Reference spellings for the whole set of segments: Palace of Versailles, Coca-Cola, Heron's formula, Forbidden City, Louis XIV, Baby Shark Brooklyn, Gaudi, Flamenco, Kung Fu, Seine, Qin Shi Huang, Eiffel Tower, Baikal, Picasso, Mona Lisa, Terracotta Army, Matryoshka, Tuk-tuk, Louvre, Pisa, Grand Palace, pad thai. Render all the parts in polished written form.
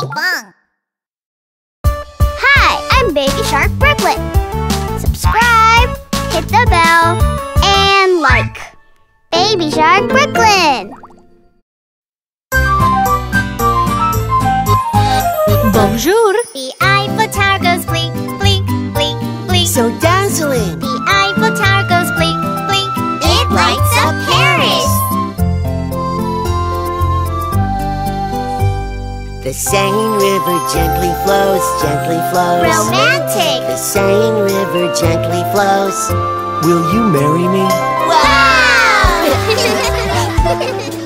ping pong. Hi, I'm Baby Shark Brooklyn. Subscribe, hit the bell, and like. Baby Shark Brooklyn. Bonjour. The Eiffel Tower goes blink, blink, blink, blink. So dazzling. The Eiffel Tower goes blink, blink. It lights up Paris. The Seine River gently flows, gently flows. Romantic! The Seine River gently flows. Will you marry me? Wow! The paintings in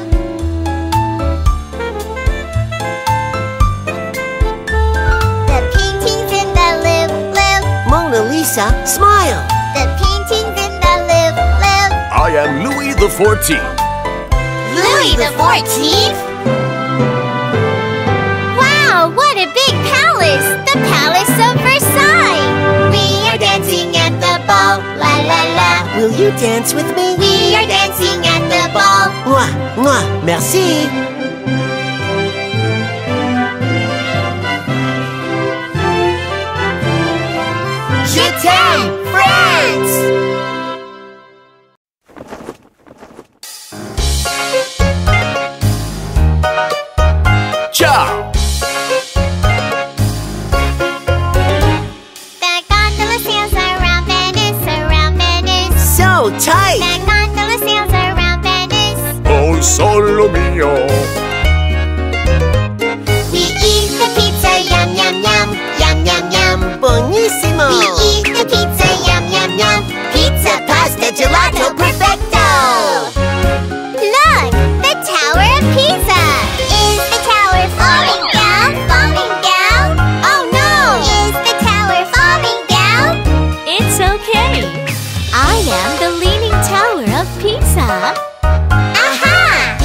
the Louvre, Louvre. Mona Lisa, smile! The paintings in the Louvre, Louvre. I am Louis XIV. Louis XIV? What a big palace! The Palace of Versailles! We are dancing at the ball, la la la. Will you dance with me? We are dancing at the ball. Mwah, mwah, merci! Je t'aime, France! Tight. The gondola sails around Venice. Oh, solo mio. We eat the pizza, yum, yum, yum. Yum, yum, yum. Buonissimo. We eat the pizza, yum, yum, yum. Pizza, pasta, gelato, perfecto. Look, the Tower of Pisa. Is the tower falling down? Falling down? Oh, no. Is the tower falling down? It's okay. I am the Tower of Pisa. Aha!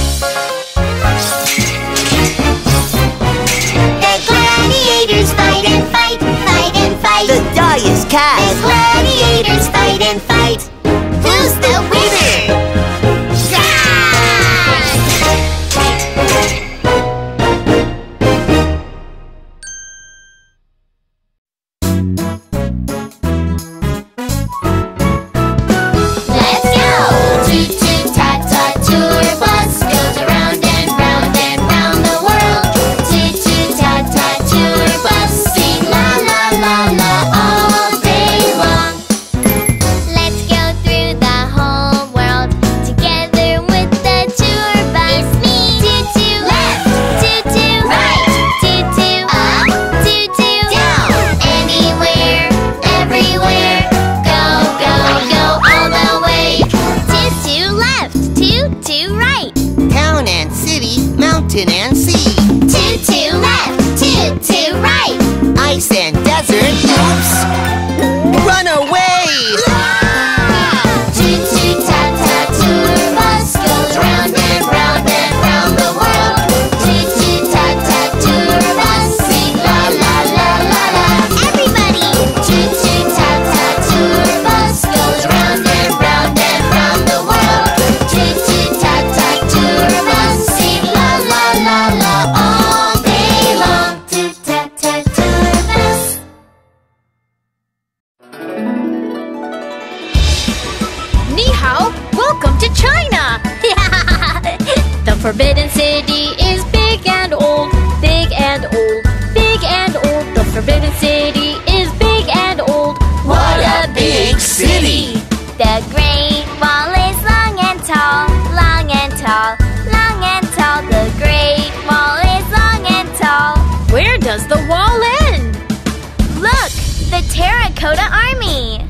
The gladiators fight and fight, fight and fight. The die is cast. The gladiators fight and fight. Who's the winner? Forbidden City is big and old, big and old, big and old. The Forbidden City is big and old. What a big city! The Great Wall is long and tall, long and tall, long and tall. The Great Wall is long and tall. Where does the wall end? Look! The Terracotta Army!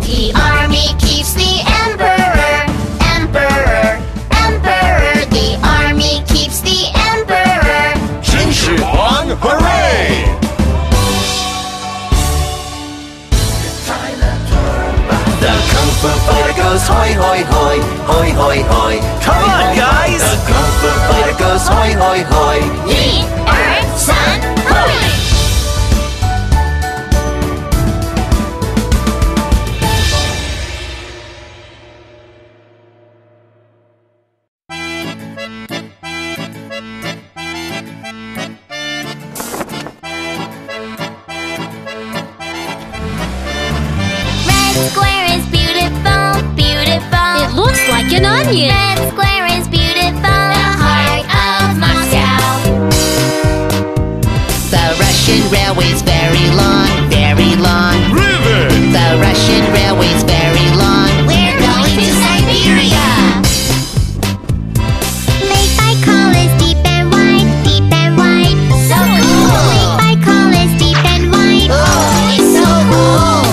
The army keeps the emperor, emperor. The army keeps the emperor. Qin Shi Huang, hooray! It's time to turn back. The Kung Fu fighter goes hoi hoi hoi, hoi hoi hoi. Come on, guys! The Kung Fu fighter goes hoi hoi hoi. Ye, Earth, Sun, hoi! Railway's very long, very long. River! The Russian Railway's very long. We're going to Siberia! Lake Baikal is deep and wide, deep and wide. So cool! Lake Baikal is deep and wide. Oh, it's so cool!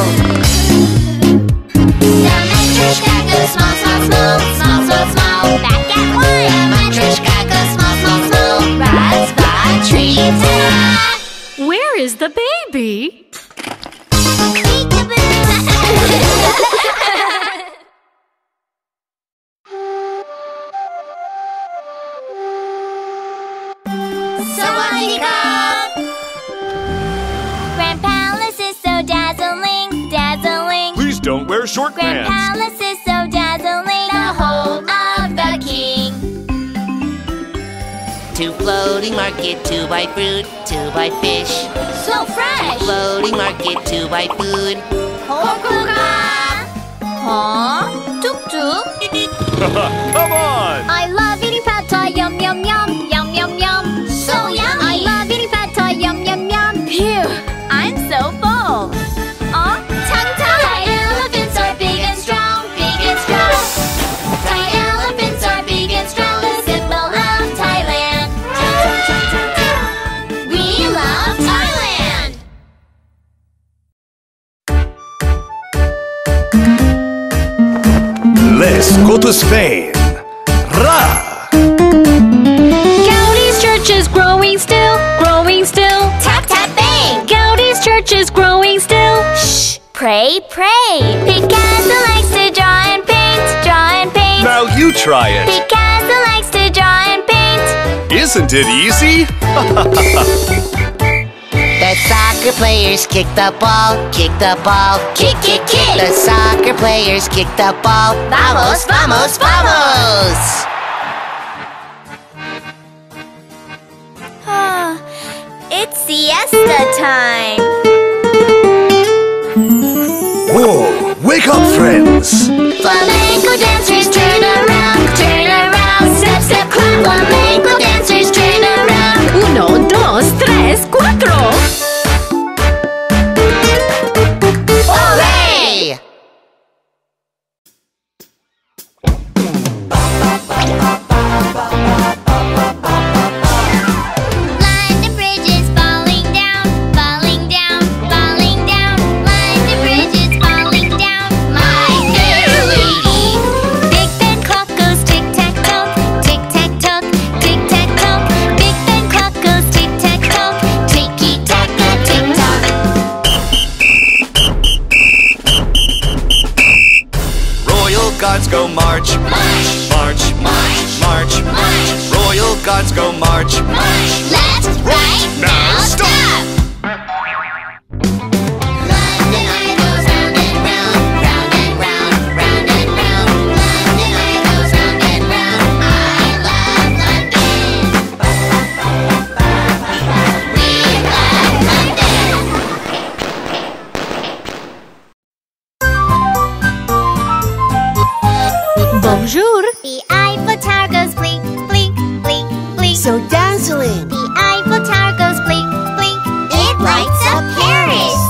The Matryoshka goes small, small, small, small, small, small. Back at one! The Matryoshka goes small, small, small. Raz, va, tree, ta-da! Where is the baby? Grand Palace is so dazzling, dazzling. Please don't wear short pants. Grand Palace is so dazzling, the home of the king. To floating market to buy fruit, to buy fish. So fresh! To floating market to buy food. Coca-Cola! Huh? Tuk-tuk? Come on! I love eating pad thai, yum yum yum, yum yum yum. So yummy! I love eating pad thai, yum yum yum. Phew! I'm so full. Oh, tongue tie! Thai elephants are big and strong, big and strong. Thai elephants are big and strong. The symbol of Thailand. We love Thailand. Let's go to Spain. Ra! Is growing still, growing still. Tap, tap, bang! Gaudi's church is growing still. Shh! Pray, pray! Picasso likes to draw and paint, draw and paint. Now you try it! Picasso likes to draw and paint. Isn't it easy? The soccer players kick the ball, kick the ball. Kick, kick, kick! The soccer players kick the ball. Vamos, vamos, vamos! It's siesta time! Whoa! Wake up, friends! Flamenco dancers, turn around, turn around. Step, step, clap. Flamenco dancers, turn around. Uno, dos, tres, cuatro. Olé! Go march, march, march, march, march, march. Royal guards go march, march. Left, right, now stop. London Eye goes round and round, round and round, round and round. London Eye goes round and round. I love London. We love London. Bonjour! The Eiffel Tower goes blink, blink, blink, blink. So dazzling! The Eiffel Tower goes blink, blink. It lights up Paris!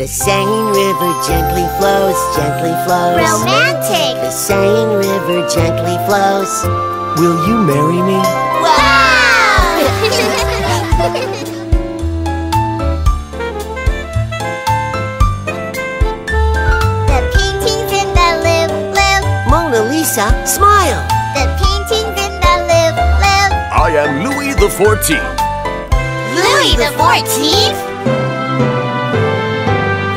The Seine River gently flows, gently flows. Romantic! The Seine River gently flows. Will you marry me? Wow! Mona Lisa, smile! The paintings in the Louvre. I am Louis XIV. Louis XIV?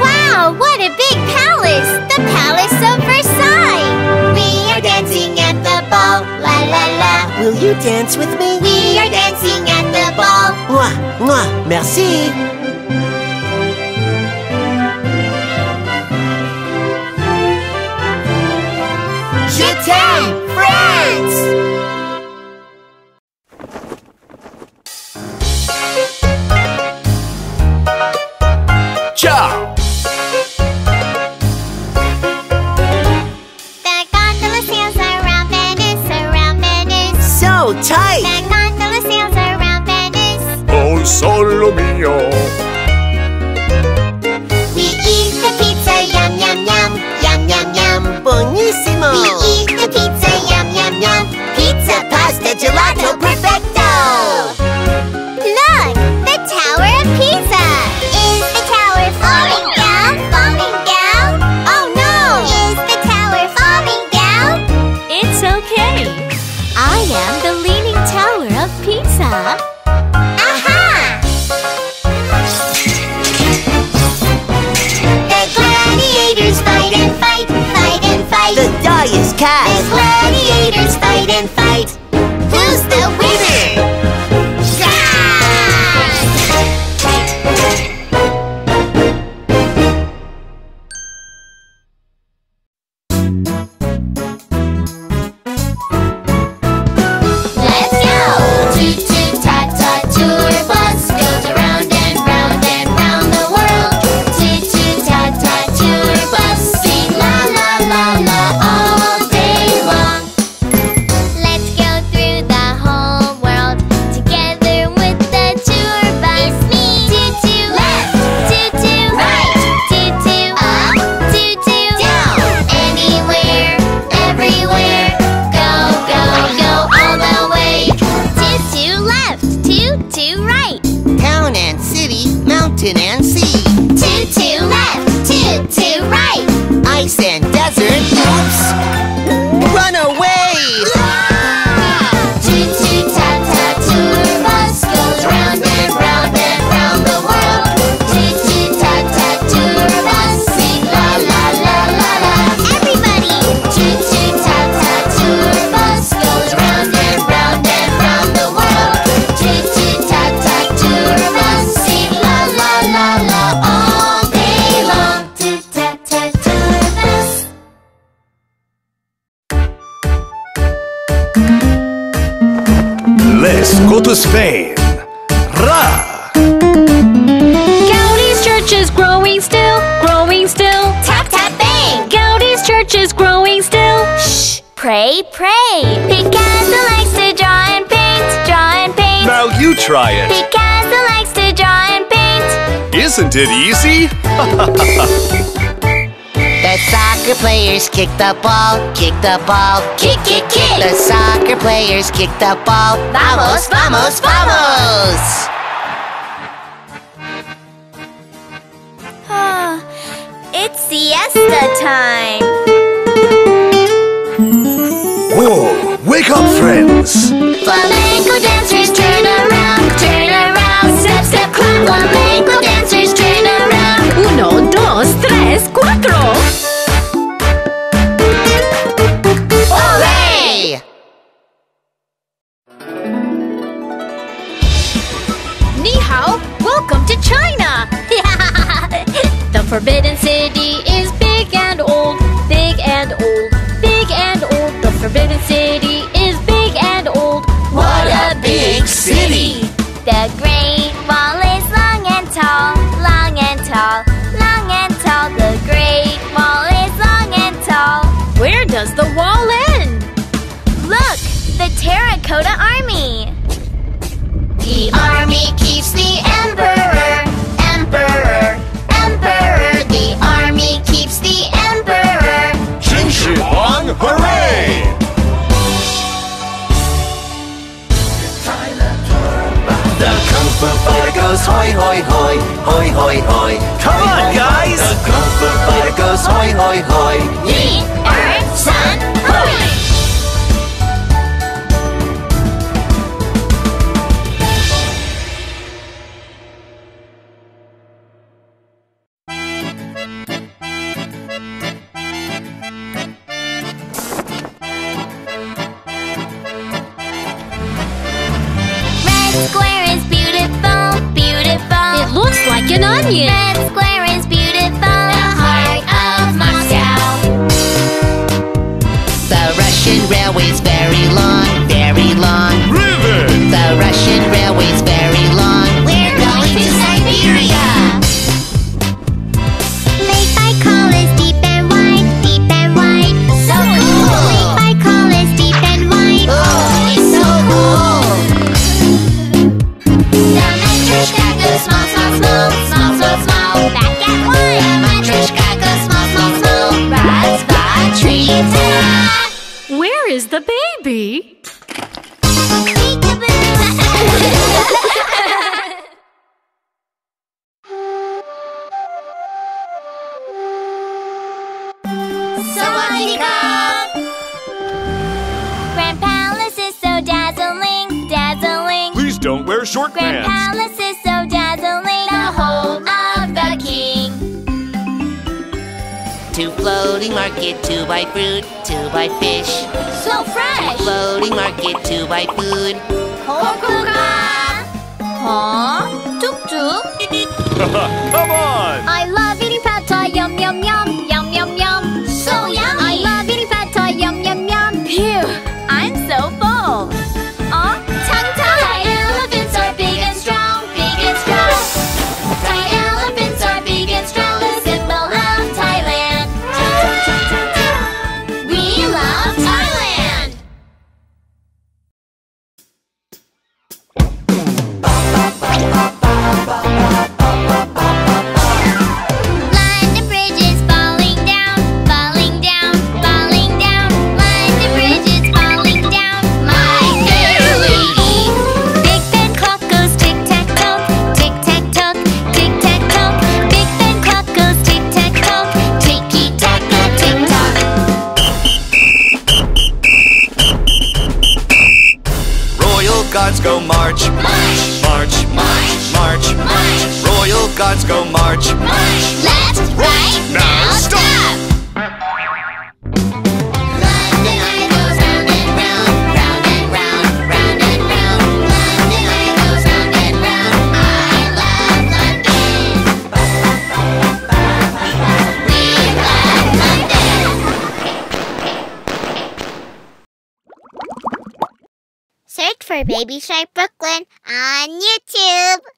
Wow, what a big palace! The Palace of Versailles! We are dancing at the ball, la la la. Will you dance with me? We are dancing at the ball. Mwah, mwah, merci! Je t'aime, France! Ciao! The gondola sails around Venice, around Venice. So tight! The gondola sails solo mio. We eat the pizza, yum yum yum, yum yum yum, buonissimo. We eat the pizza, yum yum yum, pizza, pasta, gelato, perfecto. Look, the Tower of Pisa. Is the tower falling down, falling down? Oh no! Is the tower falling down? It's okay. I am the Leaning Tower of Pisa. The die is cast. The gladiators fight and fight. Who's the winner? Let's go! Toot-toot, tat-tat, tour bus goes around and round and round the world. Toot-toot, tat-tat, tour bus, sing la-la-la-la. Go to Spain. Ra! Gaudi's church is growing still, growing still. Tap, tap, bang! Gaudi's church is growing still. Shh! Pray, pray. Picasso likes to draw and paint, draw and paint. Now you try it. Picasso likes to draw and paint. Isn't it easy? The soccer players kick the ball, kick the ball, kick, kick, kick. The soccer players kick the ball, vamos, vamos, vamos. Oh, it's siesta time. Whoa, wake up, friends. Flamenco dancers, turn around, turn around. Step, step, clap. Flamenco dancers, turn around. Uno, dos, tres, cuatro. China! The Forbidden City is big and old, big and old, big and old. The Forbidden City is big and old. What a big city! The Great Wall is long and tall, long and tall, long and tall. The Great Wall is long and tall. Where does the wall end? Look! The Terracotta Army! The army keeps the emperor, emperor, emperor. The army keeps the emperor. Qin Shi Huang, hooray! The Kung Fu Fighter goes hoi hoi hoi, hoi hoi hoi. Come on, guys! The Kung Fu Fighter goes hoi hoi hoi. Yi, er, san, hoi! An onion. Red square is beautiful. The heart of Moscow. The Russian railway's very long, very long. Ribbon. The Russian railway's very long. We're going to Siberia. Lake Baikal is deep and wide, deep and wide. So cool. Lake Baikal is deep and wide. Oh, it's so cool. The metro short Grand Palace is so dazzling, the home of the king. To floating market to buy fruit, to buy fish. So fresh! To floating market to buy food. Coca-Cola! Huh? Tuk-tuk? Come on! I love eating pad thai, yum yum yum, yum yum yum. So yummy! I love eating pad thai, yum yum yum. Phew! I'm so full. Gods go march, march, march, march, march, march. Royal gods go march, march. Left, right, now stop. London Eye goes round and round, round and round. London Eye goes round and round. I love London. We love London. Search for Baby Shark Brooklyn on YouTube!